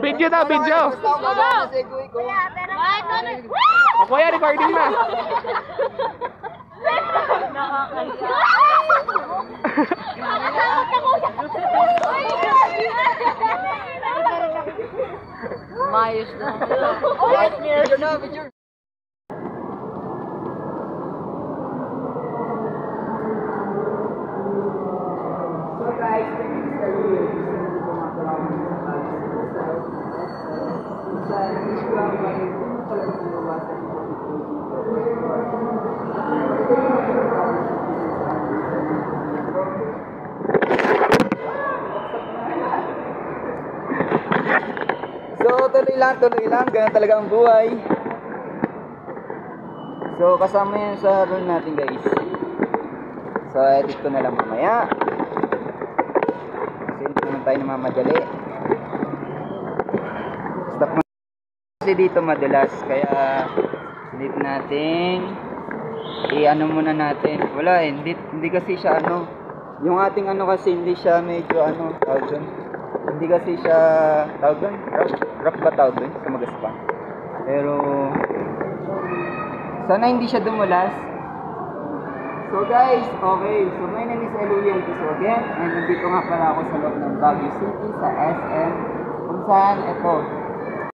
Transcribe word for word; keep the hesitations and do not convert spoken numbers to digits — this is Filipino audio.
Video na, video. O kuya, recording na. Mayos na. Video na, video. Lang, tuloy lang, ganun talaga ang buhay. So kasama yun sa run natin guys. So edit ko na lang mamaya kasi hindi naman tayo namamadali. Stop mo kasi dito madulas, kaya edit natin, i-ano muna natin. Wala, hindi, hindi kasi siya ano, yung ating ano kasi hindi siya medyo ano tawag dyan. Hindi kasi siya tawag dyan, rock ba tawag dun? Sumagas pa. Pero sana hindi siya dumulas. So guys, okay. So my name is Ellowe Alviso again. And nandito nga pala ako sa loob ng Baguio City, sa S M. Kung saan, ito.